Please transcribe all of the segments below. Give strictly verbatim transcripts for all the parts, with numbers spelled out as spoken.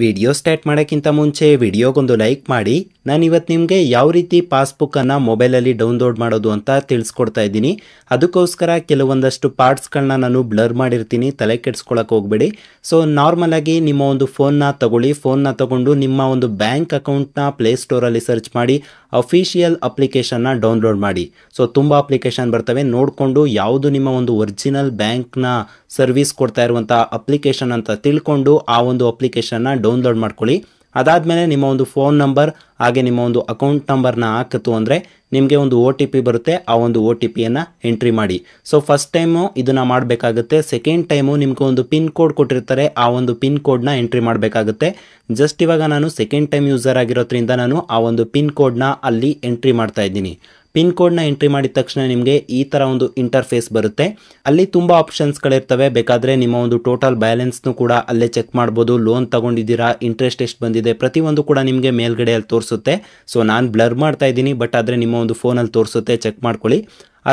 Video start ಮಾಡೋಕ್ಕಿಂತ ಮುಂಚೆ ವಿಡಿಯೋಗೊಂದು like ಮಾಡಿ. ನಾನು ಇವತ್ತು ನಿಮಗೆ ಯಾವ ರೀತಿ ಪಾಸ್ಬುಕ್ ಅನ್ನು ಮೊಬೈಲ್ ಅಲ್ಲಿ ಡೌನ್ಲೋಡ್ ಮಾಡೋದು ಅಂತ ತಿಳಿಸ್ಕೊಡ್ತಾ ಇದ್ದೀನಿ. ಅದಕ್ಕೋಸ್ಕರ ಕೆಲವೊಂದಷ್ಟು ಪಾರ್ಟ್ಸ್ ಗಳನ್ನ ನಾನು ಬ್ಲರ್ ಮಾಡಿರ್ತೀನಿ, ತಲೆ ಕೆಡಿಸ್ಕೊಳ್ಳೋಕೆ ಹೋಗಬೇಡಿ. ಸೊ ನಾರ್ಮಲ್ ಆಗಿ ನಿಮ್ಮ ಒಂದು ಫೋನ್ ನ ತಗೊಳ್ಳಿ. ಫೋನ್ ನ ತಗೊಂಡು ನಿಮ್ಮ ಒಂದು ಬ್ಯಾಂಕ್ ಅಕೌಂಟ್ ನ ಪ್ಲೇ ಸ್ಟೋರ್ ಅಲ್ಲಿ ಸರ್ಚ್ ಮಾಡಿ ಅಫಿಷಿಯಲ್ ಅಪ್ಲಿಕೇಶನ್ ನ ಡೌನ್ಲೋಡ್ ಮಾಡಿ. ಸೊ ತುಂಬಾ ಅಪ್ಲಿಕೇಶನ್ ಬರ್ತವೆ, ನೋಡಿಕೊಂಡು ಯಾವುದು ನಿಮ್ಮ ಒಂದು ಒರಿಜಿನಲ್ ಬ್ಯಾಂಕ್ ನ ಸರ್ವಿಸ್ ಕೊಡ್ತಾ ಇರುವಂತಹ ಅಪ್ಲಿಕೇಶನ್ ಅಂತ ತಿಳ್ಕೊಂಡು ಆ ಒಂದು ಅಪ್ಲಿಕೇಶನ್ ನ ಡೌನ್ಲೋಡ್ ಮಾಡ್ಕೊಳ್ಳಿ. ಅದಾದಮೇಲೆ ನಿಮ್ಮ ಒಂದು ಫೋನ್ ನಂಬರ್ ಹಾಗೆ ನಿಮ್ಮ ಒಂದು ಅಕೌಂಟ್ ನಂಬರ್ನ ಹಾಕಿತು ಅಂದರೆ ನಿಮಗೆ ಒಂದು ಒ ಟಿ ಪಿ ಬರುತ್ತೆ. ಆ ಒಂದು ಒ ಟಿ ಪಿಯನ್ನು ಎಂಟ್ರಿ ಮಾಡಿ. ಸೊ ಫಸ್ಟ್ ಟೈಮು ಇದನ್ನು ಮಾಡಬೇಕಾಗುತ್ತೆ. ಸೆಕೆಂಡ್ ಟೈಮು ನಿಮಗೆ ಒಂದು ಪಿನ್ ಕೋಡ್ ಕೊಟ್ಟಿರ್ತಾರೆ, ಆ ಒಂದು ಪಿನ್ ಕೋಡ್ನ ಎಂಟ್ರಿ ಮಾಡಬೇಕಾಗುತ್ತೆ. ಜಸ್ಟ್ ಇವಾಗ ನಾನು ಸೆಕೆಂಡ್ ಟೈಮ್ ಯೂಸರ್ ಆಗಿರೋದ್ರಿಂದ ನಾನು ಆ ಒಂದು ಪಿನ್ ಕೋಡ್ನ ಅಲ್ಲಿ ಎಂಟ್ರಿ ಮಾಡ್ತಾ ಇದ್ದೀನಿ. ಪಿನ್ ಕೋಡ್ನ ಎಂಟ್ರಿ ಮಾಡಿದ ತಕ್ಷಣ ನಿಮಗೆ ಈ ಥರ ಒಂದು ಇಂಟರ್ಫೇಸ್ ಬರುತ್ತೆ. ಅಲ್ಲಿ ತುಂಬ ಆಪ್ಷನ್ಸ್ಗಳಿರ್ತವೆ. ಬೇಕಾದರೆ ನಿಮ್ಮ ಒಂದು ಟೋಟಲ್ ಬ್ಯಾಲೆನ್ಸ್ನು ಕೂಡ ಅಲ್ಲೇ ಚೆಕ್ ಮಾಡ್ಬೋದು. ಲೋನ್ ತೊಗೊಂಡಿದ್ದೀರಾ, ಇಂಟ್ರೆಸ್ಟ್ ಎಷ್ಟು ಬಂದಿದೆ, ಪ್ರತಿಯೊಂದು ಕೂಡ ನಿಮಗೆ ಮೇಲ್ಗಡೆಯಲ್ಲಿ ತೋರಿಸುತ್ತೆ. ಸೊ ನಾನು ಬ್ಲರ್ ಮಾಡ್ತಾ ಇದ್ದೀನಿ, ಬಟ್ ಆದರೆ ನಿಮ್ಮ ಒಂದು ಫೋನಲ್ಲಿ ತೋರಿಸುತ್ತೆ, ಚೆಕ್ ಮಾಡ್ಕೊಳ್ಳಿ.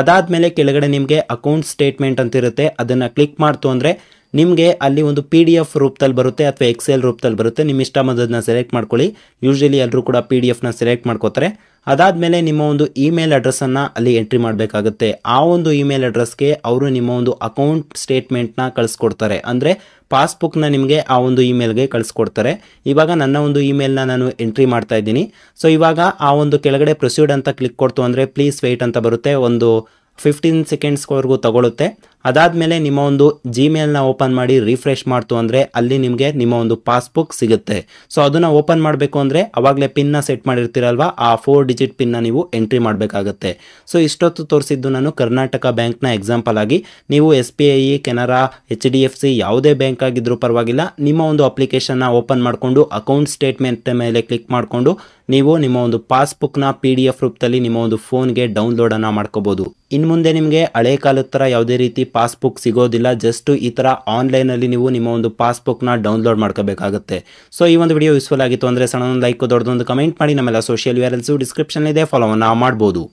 ಅದಾದಮೇಲೆ ಕೆಳಗಡೆ ನಿಮಗೆ ಅಕೌಂಟ್ ಸ್ಟೇಟ್ಮೆಂಟ್ ಅಂತಿರುತ್ತೆ. ಅದನ್ನು ಕ್ಲಿಕ್ ಮಾಡ್ತು ಅಂದರೆ ನಿಮಗೆ ಅಲ್ಲಿ ಒಂದು ಪಿ ಡಿ ಎಫ್ ರೂಪದಲ್ಲಿ ಬರುತ್ತೆ ಅಥವಾ ಎಕ್ಸೆಲ್ ರೂಪದಲ್ಲಿ ಬರುತ್ತೆ. ನಿಮ್ಮ ಇಷ್ಟ ಬಂದದನ್ನ ಸೆಲೆಕ್ಟ್ ಮಾಡ್ಕೊಳ್ಳಿ. ಯೂಶಲಿ ಎಲ್ಲರೂ ಕೂಡ ಪಿ ಡಿ ಎಫ್ನ ಸೆಲೆಕ್ಟ್ ಮಾಡ್ಕೋತಾರೆ. ಅದಾದಮೇಲೆ ನಿಮ್ಮ ಒಂದು ಇಮೇಲ್ ಅಡ್ರೆಸ್ಸನ್ನು ಅಲ್ಲಿ ಎಂಟ್ರಿ ಮಾಡಬೇಕಾಗುತ್ತೆ. ಆ ಒಂದು ಇಮೇಲ್ ಅಡ್ರೆಸ್ಗೆ ಅವರು ನಿಮ್ಮ ಒಂದು ಅಕೌಂಟ್ ಸ್ಟೇಟ್ಮೆಂಟ್ನ ಕಳಿಸ್ಕೊಡ್ತಾರೆ, ಅಂದರೆ ಪಾಸ್ಬುಕ್ನ ನಿಮಗೆ ಆ ಒಂದು ಇಮೇಲ್ಗೆ ಕಳಿಸ್ಕೊಡ್ತಾರೆ. ಇವಾಗ ನನ್ನ ಒಂದು ಇಮೇಲ್ನ ನಾನು ಎಂಟ್ರಿ ಮಾಡ್ತಾ ಇದ್ದೀನಿ. ಸೊ ಇವಾಗ ಆ ಒಂದು ಕೆಳಗಡೆ ಪ್ರೊಸೀಡ್ ಅಂತ ಕ್ಲಿಕ್ ಕೊಡ್ತು ಅಂದರೆ ಪ್ಲೀಸ್ ವೆಯ್ಟ್ ಅಂತ ಬರುತ್ತೆ. ಒಂದು ಫಿಫ್ಟೀನ್ ಸೆಕೆಂಡ್ಸ್ವರೆಗೂ ತಗೊಳುತ್ತೆ. ಅದಾದಮೇಲೆ ನಿಮ್ಮ ಒಂದು ಜಿಮೇಲ್ನ ಓಪನ್ ಮಾಡಿ ರಿಫ್ರೆಶ್ ಮಾಡ್ತು ಅಂದರೆ ಅಲ್ಲಿ ನಿಮಗೆ ನಿಮ್ಮ ಒಂದು ಪಾಸ್ಬುಕ್ ಸಿಗುತ್ತೆ. ಸೊ ಅದನ್ನು ಓಪನ್ ಮಾಡಬೇಕು ಅಂದರೆ ಅವಾಗಲೇ ಪಿನ್ನ ಸೆಟ್ ಮಾಡಿರ್ತೀರಲ್ವ, ಆ ಫೋರ್ ಡಿಜಿಟ್ ಪಿನ್ನ ನೀವು ಎಂಟ್ರಿ ಮಾಡಬೇಕಾಗತ್ತೆ. ಸೊ ಇಷ್ಟೊತ್ತು ತೋರಿಸಿದ್ದು ನಾನು ಕರ್ನಾಟಕ ಬ್ಯಾಂಕ್ನ ಎಕ್ಸಾಂಪಲ್ ಆಗಿ. ನೀವು S B I, Canara, H D F C ಯಾವುದೇ ಬ್ಯಾಂಕ್ ಆಗಿದ್ರೂ ಪರವಾಗಿಲ್ಲ, ನಿಮ್ಮ ಒಂದು ಅಪ್ಲಿಕೇಶನ್ನ ಓಪನ್ ಮಾಡಿಕೊಂಡು ಅಕೌಂಟ್ ಸ್ಟೇಟ್ಮೆಂಟ್ ಮೇಲೆ ಕ್ಲಿಕ್ ಮಾಡಿಕೊಂಡು ನೀವು ನಿಮ್ಮ ಒಂದು ಪಾಸ್ಬುಕ್ನ ಪಿ ಡಿ ಎಫ್ ರೂಪದಲ್ಲಿ ನಿಮ್ಮ ಒಂದು ಫೋನ್ಗೆ ಡೌನ್ಲೋಡನ್ನು ಮಾಡ್ಕೋಬೋದು. ಇನ್ನು ಮುಂದೆ ನಿಮಗೆ ಹಳೆ ಕಾಲದ ಥರ ಯಾವುದೇ ರೀತಿ ಪಾಸ್ಬುಕ್ ಸಿಗೋದಿಲ್ಲ. ಜಸ್ಟ್ ಈ ಥರ ಆನ್ಲೈನಲ್ಲಿ ನೀವು ನಿಮ್ಮ ಒಂದು ಪಾಸ್ಬುಕ್ನ ಡೌನ್ಲೋಡ್ ಮಾಡ್ಕೋಬೇಕಾಗುತ್ತೆ. ಸೊ ಈ ಒಂದು ವಿಡಿಯೋ ಯೂಸ್ಫುಲ್ ಆಗಿತ್ತು ಅಂದರೆ ಸಣ್ಣ ಲೈಕ್, ದೊಡ್ಡದೊಂದು ಕಮೆಂಟ್ ಮಾಡಿ. ನಮ್ಮೆಲ್ಲ ಸೋಷಿಯಲ್ ವೇರಲ್ಸು ಡಿಸ್ಕ್ರಿಪ್ಷನ್ ಇದೆ, ಫಾಲೋವನ್ನು ಮಾಡ್ಬೋದು.